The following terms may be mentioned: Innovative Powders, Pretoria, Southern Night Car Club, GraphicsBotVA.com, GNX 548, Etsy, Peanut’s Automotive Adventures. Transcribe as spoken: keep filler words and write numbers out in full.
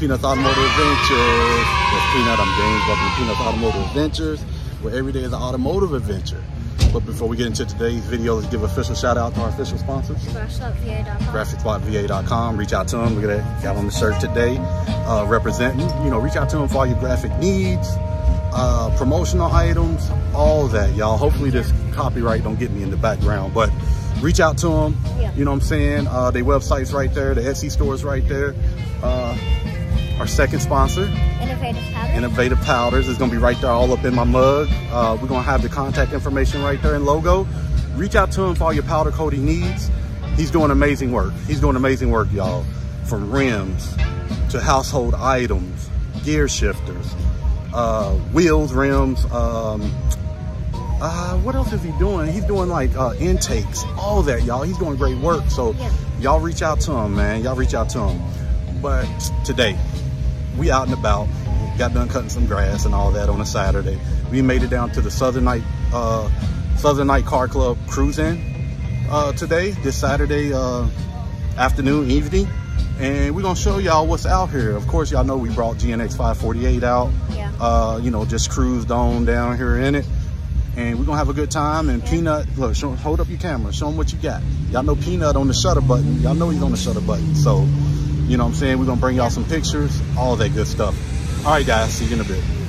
Peanuts Automotive Adventures. That's Peanut, I'm James. Welcome to Peanuts Automotive Adventures, where every day is an automotive adventure. But before we get into today's video, let's give an official shout out to our official sponsors. Graphics Bot V A dot com. Reach out to them. Look at that. Got on the shirt today. Uh, representing. You know, reach out to them for all your graphic needs, uh, promotional items, all that, y'all. Hopefully this copyright don't get me in the background, but reach out to them. Yeah. You know what I'm saying? Uh, their website's right there. The Etsy store's right there. Uh, our second sponsor, Innovative Powders. Innovative Powders is going to be right there all up in my mug. Uh, we're going to have the contact information right there and logo. Reach out to him for all your powder coating needs. He's doing amazing work. He's doing amazing work, y'all. From rims to household items, gear shifters, uh, wheels, rims, um, Uh, what else is he doing? He's doing like uh, intakes, all that, y'all. He's doing great work. So yeah, y'all reach out to him, man. Y'all reach out to him. But today, we out and about. We got done cutting some grass and all that on a Saturday. We made it down to the Southern Night, uh, Southern Night Car Club cruising uh, today, this Saturday uh, afternoon, evening. And we're going to show y'all what's out here. Of course, y'all know we brought G N X five forty-eight out. Yeah. Uh, you know, just cruised on down here in it. And we're gonna have a good time. And Peanut, look, show, hold up your camera, show them what you got. Y'all know Peanut on the shutter button. Y'all know he's on the shutter button. So, you know what I'm saying? We're gonna bring y'all some pictures, all that good stuff. All right, guys, see you in a bit.